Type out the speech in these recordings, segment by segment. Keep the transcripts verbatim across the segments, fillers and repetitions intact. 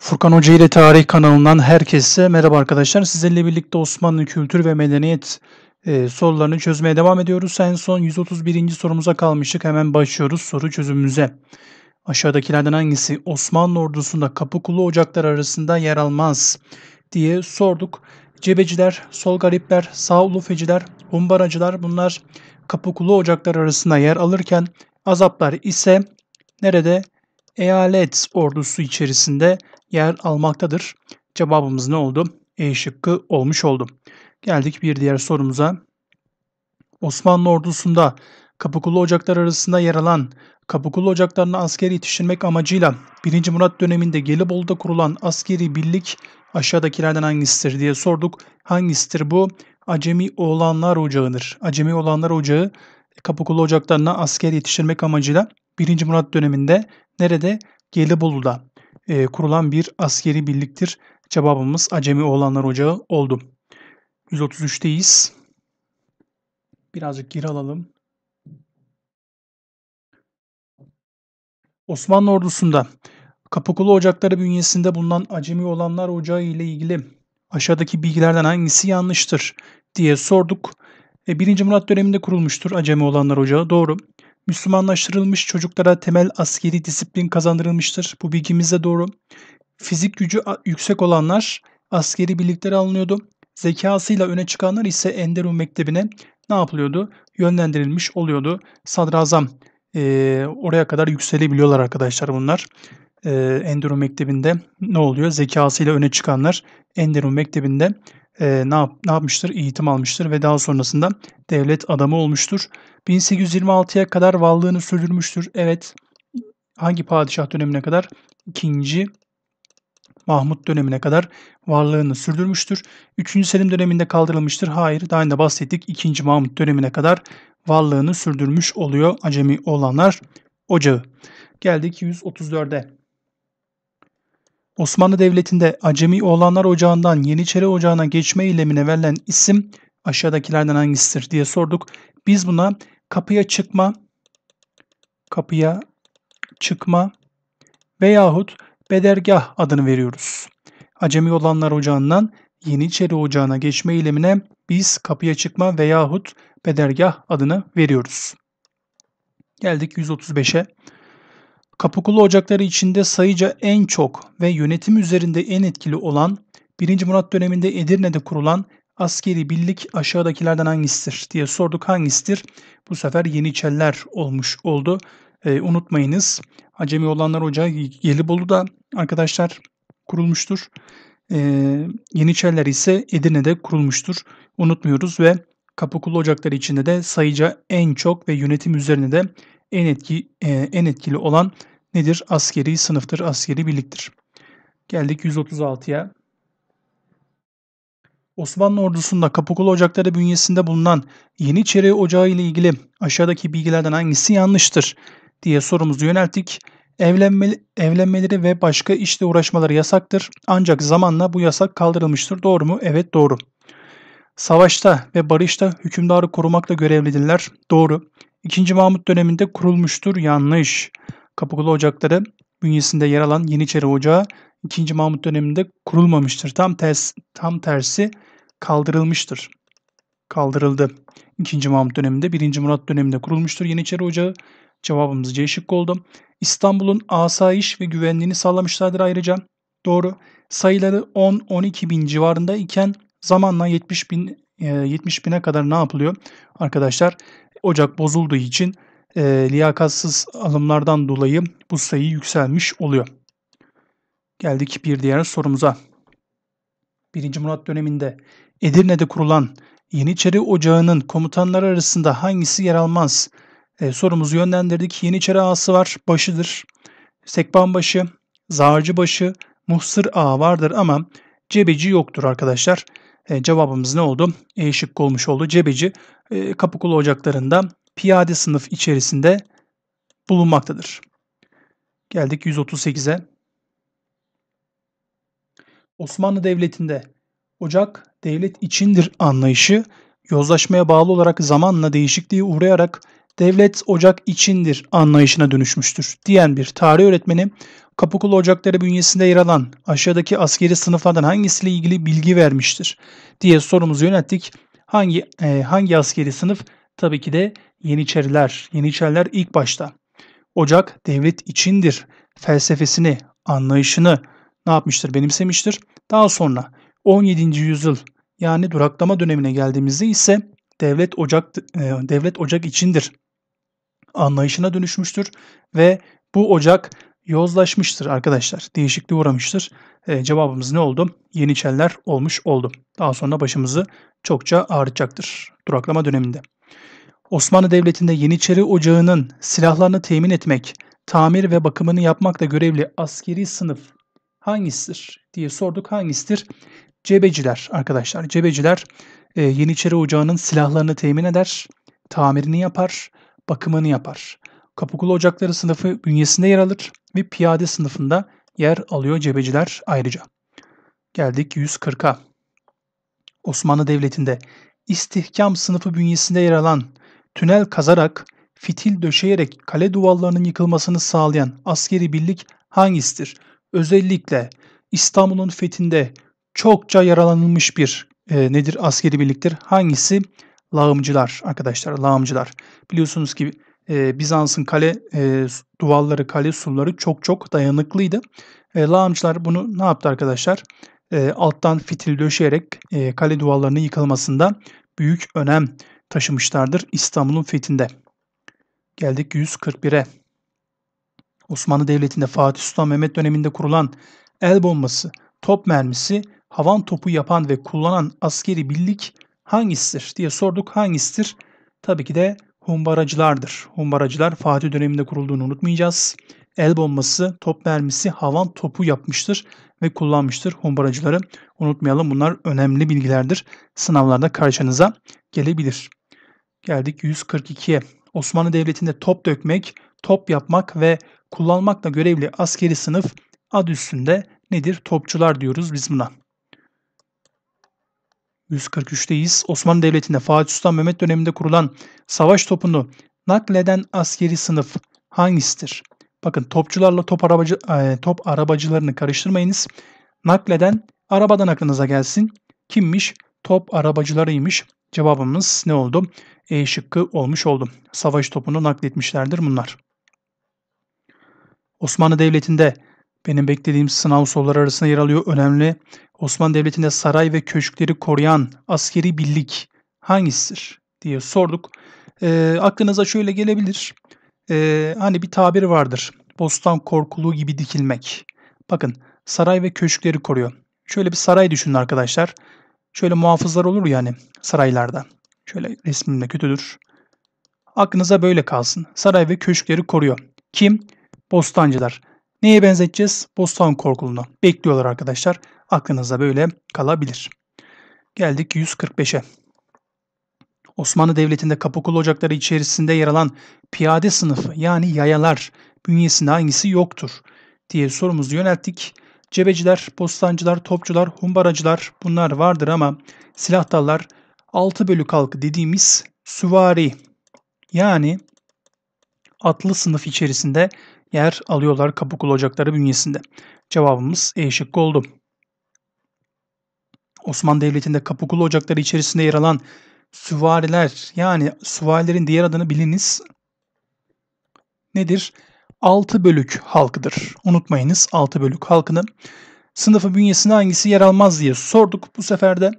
Furkan Hoca ile Tarih kanalından herkese merhaba arkadaşlar. Sizinle birlikte Osmanlı kültür ve medeniyet e, sorularını çözmeye devam ediyoruz. En son yüz otuz birinci sorumuza kalmıştık. Hemen başlıyoruz soru çözümümüze. Aşağıdakilerden hangisi Osmanlı ordusunda Kapıkulu Ocakları arasında yer almaz diye sorduk. Cebeciler, sol garipler, sağ ulufeciler, humbaracılar bunlar Kapıkulu Ocakları arasında yer alırken azaplar ise nerede? Eyalet ordusu içerisinde yer almaktadır. Cevabımız ne oldu? E şıkkı olmuş oldu. Geldik bir diğer sorumuza. Osmanlı ordusunda Kapıkulu Ocakları arasında yer alan Kapıkulu Ocakları'na askeri yetiştirmek amacıyla birinci. Murat döneminde Gelibolu'da kurulan askeri birlik aşağıdakilerden hangisidir diye sorduk. Hangisidir bu? Acemi Oğlanlar Ocağı'dır. Acemi Oğlanlar Ocağı Kapıkulu Ocakları'na askeri yetiştirmek amacıyla birinci. Murat döneminde nerede? Gelibolu'da e, kurulan bir askeri birliktir. Cevabımız Acemi Oğlanlar Ocağı oldu. yüz otuz üçteyiz. Birazcık geri alalım. Osmanlı ordusunda Kapıkulu Ocakları bünyesinde bulunan Acemi Oğlanlar Ocağı ile ilgili aşağıdaki bilgilerden hangisi yanlıştır diye sorduk. E, birinci. Murat döneminde kurulmuştur Acemi Oğlanlar Ocağı. Doğru. Müslümanlaştırılmış çocuklara temel askeri disiplin kazandırılmıştır. Bu bilgimiz de doğru. Fizik gücü yüksek olanlar askeri birliklere alınıyordu. Zekasıyla öne çıkanlar ise Enderun Mektebi'ne ne yapılıyordu? Yönlendirilmiş oluyordu. Sadrazam e, oraya kadar yükselebiliyorlar arkadaşlar bunlar. E, Enderun Mektebi'nde ne oluyor? Zekasıyla öne çıkanlar Enderun Mektebi'nde Ee, ne, yap, ne yapmıştır? Eğitim almıştır ve daha sonrasında devlet adamı olmuştur. bin sekiz yüz yirmi altıya kadar varlığını sürdürmüştür. Evet. Hangi padişah dönemine kadar? İkinci. Mahmud dönemine kadar varlığını sürdürmüştür. üçüncü. Selim döneminde kaldırılmıştır. Hayır. Daha önce bahsettik. ikinci. Mahmud dönemine kadar varlığını sürdürmüş oluyor Acemi Oğlanlar Ocağı. Geldik yüz otuz dörde. Osmanlı Devleti'nde Acemi Oğlanlar Ocağı'ndan Yeniçeri Ocağı'na geçme eylemine verilen isim aşağıdakilerden hangisidir diye sorduk. Biz buna kapıya çıkma, kapıya çıkma veyahut bedergah adını veriyoruz. Acemi Oğlanlar Ocağı'ndan Yeniçeri Ocağı'na geçme eylemine biz kapıya çıkma veyahut bedergah adını veriyoruz. Geldik yüz otuz beşe. Kapıkulu Ocakları içinde sayıca en çok ve yönetim üzerinde en etkili olan birinci. Murat döneminde Edirne'de kurulan askeri birlik aşağıdakilerden hangisidir diye sorduk. Hangisidir? Bu sefer Yeniçeriler olmuş oldu. Ee, unutmayınız Acemi Oğlanlar Ocağı Gelibolu'da arkadaşlar kurulmuştur. Ee, Yeniçeriler ise Edirne'de kurulmuştur. Unutmuyoruz ve Kapıkulu Ocakları içinde de sayıca en çok ve yönetim üzerinde de En, etki, en etkili olan nedir? Askeri sınıftır, askeri birliktir. Geldik yüz otuz altıya. Osmanlı ordusunda Kapıkulu Ocakları bünyesinde bulunan Yeniçeri Ocağı ile ilgili aşağıdaki bilgilerden hangisi yanlıştır diye sorumuzu yönelttik. Evlenme, evlenmeleri ve başka işle uğraşmaları yasaktır. Ancak zamanla bu yasak kaldırılmıştır. Doğru mu? Evet doğru. Savaşta ve barışta hükümdarı korumakla görevlidirler. Doğru. ikinci. Mahmut döneminde kurulmuştur. Yanlış. Kapıkulu Ocakları bünyesinde yer alan Yeniçeri Ocağı ikinci. Mahmut döneminde kurulmamıştır. Tam tersi, tam tersi kaldırılmıştır. Kaldırıldı. ikinci. Mahmut döneminde birinci. Murat döneminde kurulmuştur Yeniçeri Ocağı. Cevabımız C şıkkı oldu. İstanbul'un asayiş ve güvenliğini sağlamışlardır ayrıca. Doğru. Sayıları on on iki bin civarında iken zamanla yetmiş bine kadar ne yapılıyor? Arkadaşlar ocak bozulduğu için e, liyakatsız alımlardan dolayı bu sayı yükselmiş oluyor. Geldik bir diğer sorumuza. birinci. Murat döneminde Edirne'de kurulan Yeniçeri Ocağı'nın komutanları arasında hangisi yer almaz? E, sorumuzu yönlendirdik. Yeniçeri Ağası var, başıdır. Sekbanbaşı, Zağırcıbaşı, Muhsır Ağa vardır ama Cebeci yoktur arkadaşlar. E, cevabımız ne oldu? E şıkkı olmuş oldu. Cebeci e, Kapıkulu Ocakları'nda piyade sınıf içerisinde bulunmaktadır. Geldik yüz otuz sekize. Osmanlı Devleti'nde ocak devlet içindir anlayışı yozlaşmaya bağlı olarak zamanla değişikliğe uğrayarak devlet ocak içindir anlayışına dönüşmüştür diyen bir tarih öğretmeni Kapıkulu Ocakları bünyesinde yer alan aşağıdaki askeri sınıflardan hangisiyle ilgili bilgi vermiştir diye sorumuzu yönelttik. Hangi e, hangi askeri sınıf? Tabii ki de Yeniçeriler. Yeniçeriler ilk başta. Ocak devlet içindir felsefesini, anlayışını ne yapmıştır? Benimsemiştir. Daha sonra on yedinci yüzyıl yani duraklama dönemine geldiğimizde ise devlet ocak e, devlet ocak içindir anlayışına dönüşmüştür ve bu ocak yozlaşmıştır arkadaşlar. Değişikliğe uğramıştır. E, cevabımız ne oldu? Yeniçeriler olmuş oldu. Daha sonra başımızı çokça ağrıtacaktır duraklama döneminde. Osmanlı Devleti'nde Yeniçeri Ocağı'nın silahlarını temin etmek, tamir ve bakımını yapmakla görevli askeri sınıf hangisidir diye sorduk. Hangisidir? Cebeciler arkadaşlar. Cebeciler e, Yeniçeri Ocağı'nın silahlarını temin eder, tamirini yapar, bakımını yapar. Kapıkulu Ocakları sınıfı bünyesinde yer alır ve piyade sınıfında yer alıyor cebeciler ayrıca. Geldik yüz kırka. Osmanlı Devleti'nde istihkam sınıfı bünyesinde yer alan, tünel kazarak, fitil döşeyerek kale duvarlarının yıkılmasını sağlayan askeri birlik hangisidir? Özellikle İstanbul'un fethinde çokça yaralanılmış bir e, nedir askeri birliktir? Hangisi? Lağımcılar arkadaşlar, lağımcılar. Biliyorsunuz ki e, Bizans'ın kale e, duvarları, kale surları çok çok dayanıklıydı. E, lağımcılar bunu ne yaptı arkadaşlar? E, alttan fitil döşeyerek e, kale duvarlarının yıkılmasında büyük önem taşımışlardır İstanbul'un fethinde. Geldik yüz kırk bire. Osmanlı Devleti'nde Fatih Sultan Mehmet döneminde kurulan el bombası, top mermisi, havan topu yapan ve kullanan askeri birlik hangisidir diye sorduk. Hangisidir? Tabii ki de humbaracılardır. Humbaracılar Fatih döneminde kurulduğunu unutmayacağız. El bombası, top mermisi, havan topu yapmıştır ve kullanmıştır humbaracıları. Unutmayalım, bunlar önemli bilgilerdir. Sınavlarda karşınıza gelebilir. Geldik yüz kırk ikiye. Osmanlı Devleti'nde top dökmek, top yapmak ve kullanmakla görevli askeri sınıf ad üstünde nedir? Topçular diyoruz biz buna. yüz kırk üçteyiz. Osmanlı Devleti'nde Fatih Sultan Mehmet döneminde kurulan savaş topunu nakleden askeri sınıf hangisidir? Bakın topçularla top arabacı top arabacılarını karıştırmayınız. Nakleden arabadan aklınıza gelsin. Kimmiş? Top arabacılarıymış. Cevabımız ne oldu? E şıkkı olmuş oldu. Savaş topunu nakletmişlerdir bunlar. Osmanlı Devleti'nde benim beklediğim sınav soruları arasında yer alıyor. Önemli. Osmanlı Devleti'nde saray ve köşkleri koruyan askeri birlik hangisidir diye sorduk. E, aklınıza şöyle gelebilir. E, hani bir tabir vardır. Bostan korkuluğu gibi dikilmek. Bakın saray ve köşkleri koruyor. Şöyle bir saray düşünün arkadaşlar. Şöyle muhafızlar olur yani saraylarda. Şöyle resmimde kötüdür. Aklınıza böyle kalsın. Saray ve köşkleri koruyor. Kim? Bostancılar. Neye benzeteceğiz? Bostan korkuluğunu. Bekliyorlar arkadaşlar. Aklınıza böyle kalabilir. Geldik yüz kırk beşe. Osmanlı Devleti'nde Kapıkulu Ocakları içerisinde yer alan piyade sınıfı yani yayalar bünyesinde hangisi yoktur diye sorumuzu yönelttik. Cebeciler, bostancılar, topçular, humbaracılar bunlar vardır ama silahtarlar altı bölü halkı dediğimiz süvari yani atlı sınıf içerisinde yer alıyorlar Kapıkulu Ocakları bünyesinde. Cevabımız E şıkkı oldu. Osmanlı Devleti'nde Kapıkulu Ocakları içerisinde yer alan süvariler yani süvarilerin diğer adını biliniz nedir? altı bölük halkıdır. Unutmayınız altı bölük halkını. Sınıfı bünyesinde hangisi yer almaz diye sorduk bu sefer de.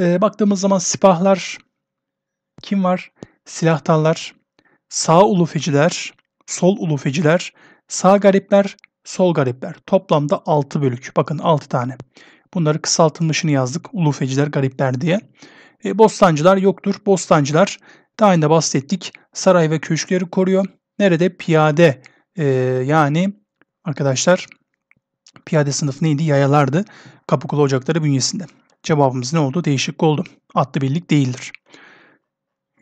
E, baktığımız zaman sipahlar kim var? Silahtarlar, sağ ulufeciler, sol ulufeciler, sağ garipler, sol garipler. Toplamda altı bölük. Bakın altı tane. Bunları kısaltılmışını yazdık. Ulufeciler, garipler diye. E, bostancılar yoktur. Bostancılar daha önce bahsettik. Saray ve köşkleri koruyor. Nerede? Piyade. Ee, yani arkadaşlar piyade sınıfı neydi? Yayalardı. Kapıkulu Ocakları bünyesinde. Cevabımız ne oldu? Değişik oldu. Atlı birlik değildir.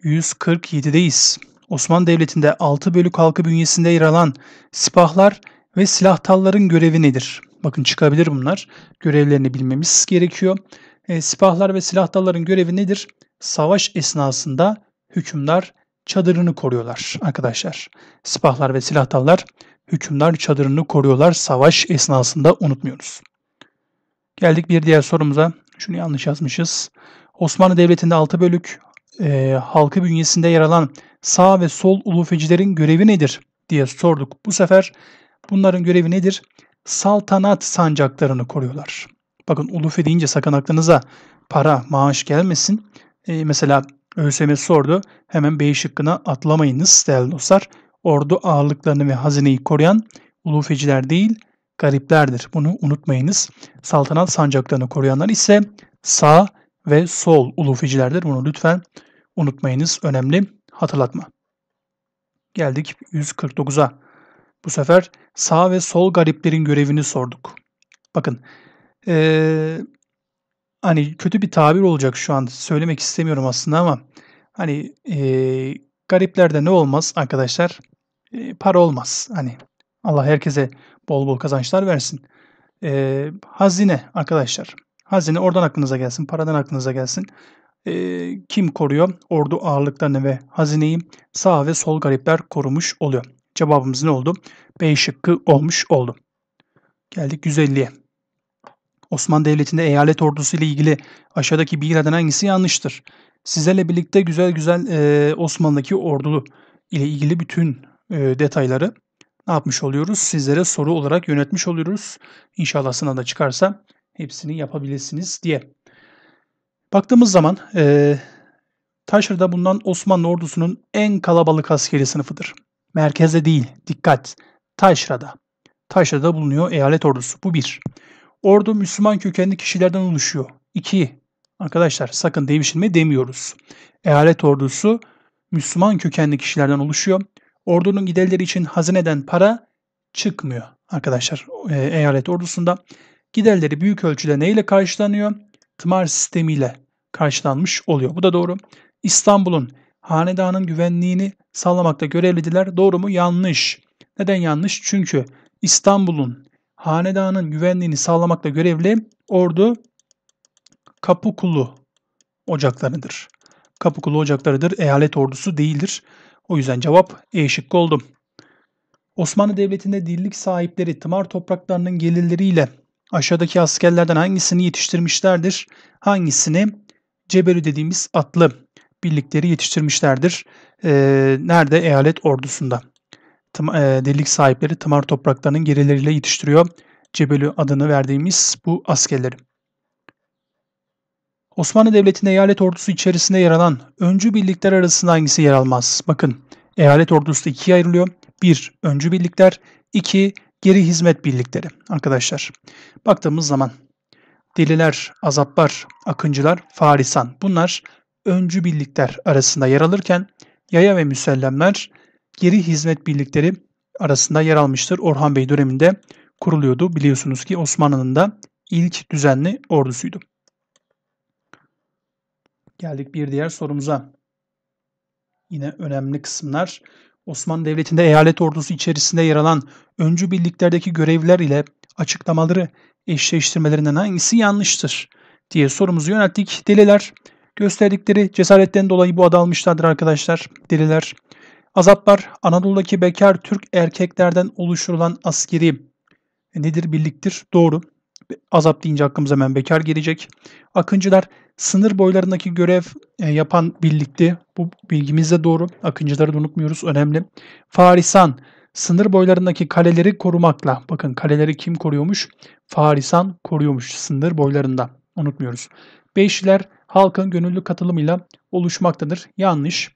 yüz kırk yedideyiz. Osmanlı Devleti'nde altı bölük halkı bünyesinde yer alan sipahlar ve silahtarların görevi nedir? Bakın çıkabilir bunlar. Görevlerini bilmemiz gerekiyor. E, sipahlar ve silahtarların görevi nedir? Savaş esnasında hükümdar çadırını koruyorlar arkadaşlar. Sipahlar ve silahtarlar hükümdar çadırını koruyorlar. Savaş esnasında unutmuyoruz. Geldik bir diğer sorumuza. Şunu yanlış yazmışız. Osmanlı Devleti'nde altı bölük e, halkı bünyesinde yer alan sağ ve sol ulufecilerin görevi nedir diye sorduk. Bu sefer bunların görevi nedir? Saltanat sancaklarını koruyorlar. Bakın ulufe deyince sakın aklınıza para, maaş gelmesin. E, mesela ÖSYM sordu. Hemen B şıkkına atlamayınız değerli dostlar. Ordu ağırlıklarını ve hazineyi koruyan ulufeciler değil, gariplerdir. Bunu unutmayınız. Saltanat sancaklarını koruyanlar ise sağ ve sol ulufecilerdir. Bunu lütfen unutmayınız. Önemli hatırlatma. Geldik yüz kırk dokuza. Bu sefer sağ ve sol gariplerin görevini sorduk. Bakın ee, hani kötü bir tabir olacak şu an. Söylemek istemiyorum aslında ama hani ee, gariplerde ne olmaz arkadaşlar? E, para olmaz. Hani Allah herkese bol bol kazançlar versin. E, hazine arkadaşlar. Hazine oradan aklınıza gelsin. Paradan aklınıza gelsin. E, kim koruyor? Ordu ağırlıklarını ve hazineyi sağ ve sol garipler korumuş oluyor. Cevabımız ne oldu? B şıkkı olmuş oldu. Geldik yüz elliye. Osmanlı Devleti'nde eyalet ordusu ile ilgili aşağıdaki bilgilerden hangisi yanlıştır? Sizlerle birlikte güzel güzel e, Osmanlı'daki ordulu ile ilgili bütün e, detayları ne yapmış oluyoruz? Sizlere soru olarak yönetmiş oluyoruz. İnşallah sınavda çıkarsa hepsini yapabilirsiniz diye. Baktığımız zaman e, Taşra'da bulunan Osmanlı ordusunun en kalabalık askeri sınıfıdır. Merkezde değil, dikkat, Taşra'da. Taşra'da bulunuyor eyalet ordusu. Bu bir. Ordu Müslüman kökenli kişilerden oluşuyor. İki. Arkadaşlar sakın devşirme demiyoruz. Eyalet ordusu Müslüman kökenli kişilerden oluşuyor. Ordunun giderleri için hazineden para çıkmıyor arkadaşlar. E, eyalet ordusunda giderleri büyük ölçüde neyle karşılanıyor? Tımar sistemiyle karşılanmış oluyor. Bu da doğru. İstanbul'un hanedanın güvenliğini sağlamakta görevlidiler. Doğru mu? Yanlış. Neden yanlış? Çünkü İstanbul'un hanedanın güvenliğini sağlamakta görevli ordu Kapıkulu Ocakları'dır. Kapıkulu Ocakları'dır. Eyalet ordusu değildir. O yüzden cevap E şıkkı oldu. Osmanlı Devleti'nde dirlik sahipleri tımar topraklarının gelirleriyle aşağıdaki askerlerden hangisini yetiştirmişlerdir? Hangisini? Cebelü dediğimiz atlı birlikleri yetiştirmişlerdir. Ee, nerede? Eyalet ordusunda. Tım, e, dirlik sahipleri tımar topraklarının gelirleriyle yetiştiriyor. Cebelü adını verdiğimiz bu askerleri. Osmanlı Devleti'nde eyalet ordusu içerisinde yer alan öncü birlikler arasında hangisi yer almaz? Bakın eyalet ordusu ikiye ayrılıyor. bir. Öncü birlikler. iki. Geri hizmet birlikleri. Arkadaşlar baktığımız zaman deliler, azaplar, akıncılar, farisan bunlar öncü birlikler arasında yer alırken yaya ve müsellemler geri hizmet birlikleri arasında yer almıştır. Orhan Bey döneminde kuruluyordu. Biliyorsunuz ki Osmanlı'nın da ilk düzenli ordusuydu. Geldik bir diğer sorumuza. Yine önemli kısımlar. Osmanlı Devleti'nde eyalet ordusu içerisinde yer alan öncü birliklerdeki görevler ile açıklamaları eşleştirmelerinden hangisi yanlıştır diye sorumuzu yönelttik. Deliler gösterdikleri cesaretten dolayı bu adı almışlardır arkadaşlar. Deliler. Azaplar Anadolu'daki bekar Türk erkeklerden oluşturulan askeri nedir? Birliktir. Doğru. Azap deyince aklımıza hemen bekar gelecek. Akıncılar sınır boylarındaki görev yapan birlikti. Bu bilgimiz de doğru. Akıncıları da unutmuyoruz. Önemli. Farisan sınır boylarındaki kaleleri korumakla. Bakın kaleleri kim koruyormuş? Farisan koruyormuş sınır boylarında. Unutmuyoruz. Beşiler halkın gönüllü katılımıyla oluşmaktadır. Yanlış.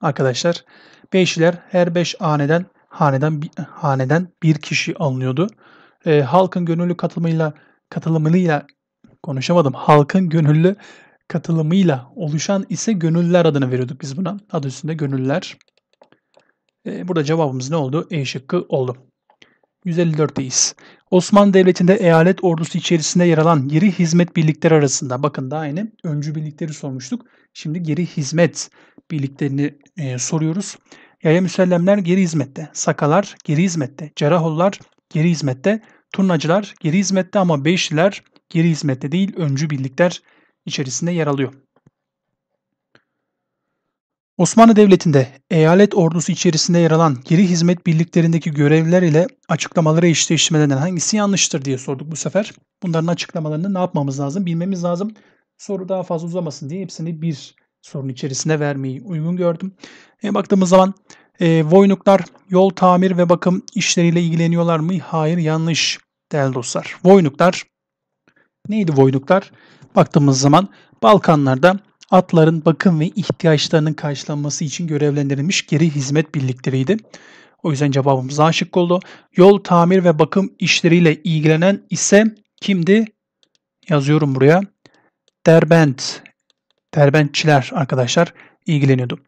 Arkadaşlar Beşiler her beş haneden haneden haneden bir kişi alınıyordu. E, halkın gönüllü katılımıyla katılımıyla konuşamadım. Halkın gönüllü katılımıyla oluşan ise gönüllüler adını veriyorduk biz buna. Adı üstünde gönüllüler. E, burada cevabımız ne oldu? E şıkkı oldu. yüz elli dörtteyiz. Osmanlı Devleti'nde eyalet ordusu içerisinde yer alan geri hizmet birlikleri arasında. Bakın daha yine öncü birlikleri sormuştuk. Şimdi geri hizmet birliklerini e, soruyoruz. Yaya müsellemler geri hizmette. Sakalar geri hizmette. Cerrahullar geri hizmette, turnacılar geri hizmette ama beşliler geri hizmette değil, öncü birlikler içerisinde yer alıyor. Osmanlı Devleti'nde eyalet ordusu içerisinde yer alan geri hizmet birliklerindeki görevliler ile açıklamaları eşleştirmelerinden hangisi yanlıştır diye sorduk bu sefer. Bunların açıklamalarını ne yapmamız lazım? Bilmemiz lazım. Soru daha fazla uzamasın diye hepsini bir sorun içerisinde vermeyi uygun gördüm. E, baktığımız zaman e, Voynuklar yol tamir ve bakım işleriyle ilgileniyorlar mı? Hayır, yanlış değerli dostlar. Voynuklar neydi Voynuklar? Baktığımız zaman Balkanlar'da atların bakım ve ihtiyaçlarının karşılanması için görevlendirilmiş geri hizmet birlikleriydi. O yüzden cevabımız A şıkkı oldu. Yol tamir ve bakım işleriyle ilgilenen ise kimdi? Yazıyorum buraya. Derbent, Derbentçiler arkadaşlar ilgileniyordu.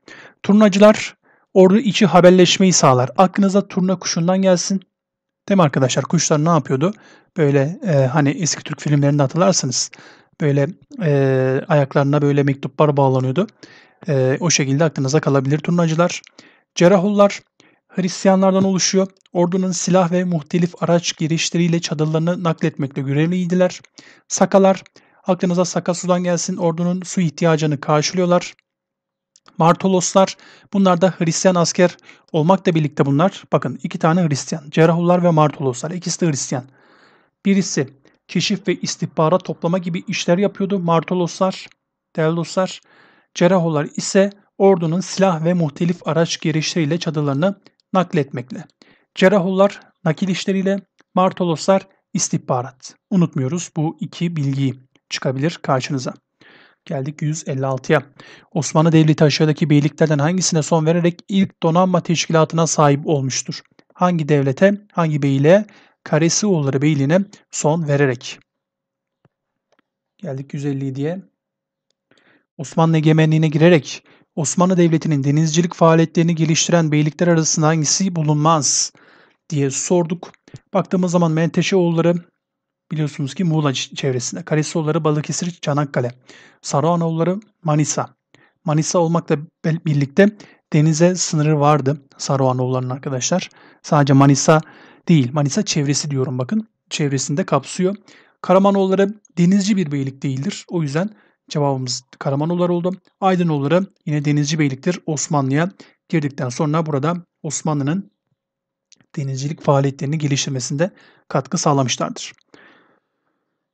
Turnacılar ordu içi haberleşmeyi sağlar. Aklınıza turna kuşundan gelsin. Değil mi arkadaşlar? Kuşlar ne yapıyordu? Böyle e, hani eski Türk filmlerinde hatırlarsınız. Böyle e, ayaklarına böyle mektuplar bağlanıyordu. E, o şekilde aklınıza kalabilir turnacılar. Cerrahullar Hristiyanlardan oluşuyor. Ordunun silah ve muhtelif araç girişleriyle çadırlarını nakletmekle görevliydiler. Sakalar, aklınıza Sakasu'dan gelsin. Ordunun su ihtiyacını karşılıyorlar. Martoloslar, bunlar da Hristiyan asker olmakla birlikte bunlar. Bakın iki tane Hristiyan. Cerrahullar ve Martoloslar. İkisi de Hristiyan. Birisi keşif ve istihbarat toplama gibi işler yapıyordu. Martoloslar, değerli dostlar. Cerrahullar ise ordunun silah ve muhtelif araç gereçleriyle çadırlarını nakletmekle. Cerrahullar nakil işleriyle, Martoloslar istihbarat. Unutmuyoruz bu iki bilgiyi, çıkabilir karşınıza. Geldik yüz elli altıya. Osmanlı Devleti aşağıdaki beyliklerden hangisine son vererek ilk donanma teşkilatına sahip olmuştur? Hangi devlete, hangi beyliğe? Karesioğulları Beyliği'ne son vererek. Geldik yüz elli yediye. Osmanlı egemenliğine girerek Osmanlı Devleti'nin denizcilik faaliyetlerini geliştiren beylikler arasında hangisi bulunmaz diye sorduk. Baktığımız zaman Menteşeoğulları biliyorsunuz ki Muğla çevresinde. Karesioğulları Balıkesir, Çanakkale. Sarıhanoğulları Manisa. Manisa olmakla birlikte denize sınırı vardı Sarıhanoğulları'nın arkadaşlar. Sadece Manisa değil, Manisa çevresi diyorum bakın. Çevresinde kapsıyor. Karamanoğulları denizci bir beylik değildir. O yüzden cevabımız Karamanoğulları oldu. Aydınoğulları yine denizci beyliktir. Osmanlı'ya girdikten sonra burada Osmanlı'nın denizcilik faaliyetlerini geliştirmesinde katkı sağlamışlardır.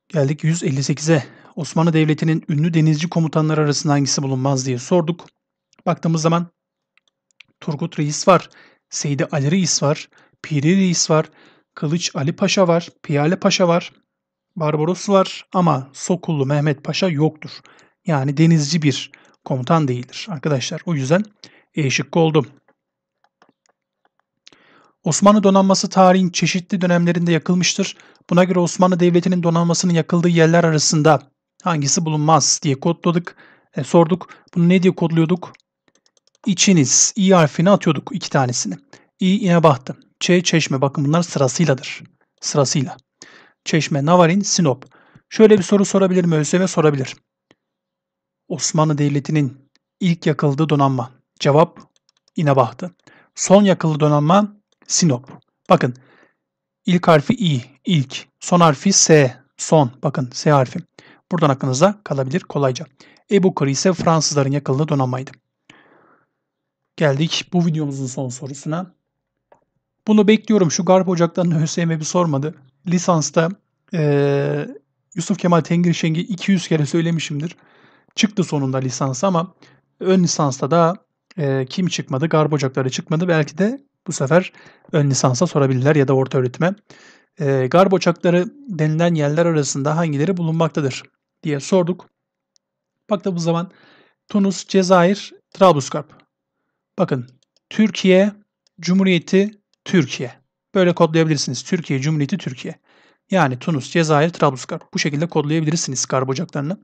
Geldik yüz elli sekize. Osmanlı Devleti'nin ünlü denizci komutanları arasında hangisi bulunmaz diye sorduk. Baktığımız zaman Turgut Reis var. Seydi Ali Reis var. Piri Reis var, Kılıç Ali Paşa var, Piyale Paşa var, Barbaros var ama Sokullu Mehmet Paşa yoktur. Yani denizci bir komutan değildir arkadaşlar. O yüzden E şıkkı oldu. Osmanlı donanması tarihin çeşitli dönemlerinde yakılmıştır. Buna göre Osmanlı Devleti'nin donanmasının yakıldığı yerler arasında hangisi bulunmaz diye kodladık, e, sorduk. Bunu ne diye kodluyorduk? İçiniz, İ harfini atıyorduk iki tanesini. İ İnebahtı. Ç Çeşme. Bakın bunlar sırasıyladır. Sırasıyla. Çeşme, Navarin, Sinop. Şöyle bir soru sorabilir mi? ÖSYM sorabilir. Osmanlı Devleti'nin ilk yakıldığı donanma. Cevap İnebahtı. Son yakıldığı donanma Sinop. Bakın ilk harfi İ. İlk. Son harfi S. Son. Bakın S harfi. Buradan aklınıza kalabilir kolayca. Ebukır ise Fransızların yakıldığı donanmaydı. Geldik bu videomuzun son sorusuna. Bunu bekliyorum. Şu Garp Ocakları'nın ÖSYM'e bir sormadı. Lisansta e, Yusuf Kemal Tengirşeng'i iki yüz kere söylemişimdir. Çıktı sonunda lisans ama ön lisansta da e, kim çıkmadı? Garp Ocakları çıkmadı. Belki de bu sefer ön lisansa sorabilirler ya da orta öğretime. E, Garp Ocakları denilen yerler arasında hangileri bulunmaktadır diye sorduk. Bak da bu zaman Tunus, Cezayir, Trablusgar. Bakın Türkiye Cumhuriyeti Türkiye. Böyle kodlayabilirsiniz. Türkiye Cumhuriyeti Türkiye. Yani Tunus, Cezayir, Trablusgar. Bu şekilde kodlayabilirsiniz Garp Ocakları'nı.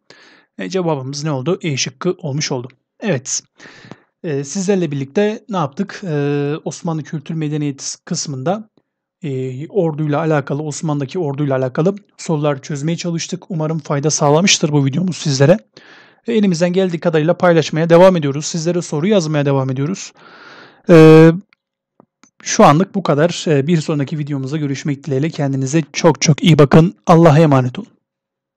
E, cevabımız ne oldu? E şıkkı olmuş oldu. Evet. E, sizlerle birlikte ne yaptık? E, Osmanlı Kültür Medeniyeti kısmında e, orduyla alakalı, Osmanlı'daki orduyla alakalı sorular çözmeye çalıştık. Umarım fayda sağlamıştır bu videomuz sizlere. E, elimizden geldiği kadarıyla paylaşmaya devam ediyoruz. Sizlere soru yazmaya devam ediyoruz. Eee Şu anlık bu kadar. Bir sonraki videomuzda görüşmek dileğiyle. Kendinize çok çok iyi bakın. Allah'a emanet olun.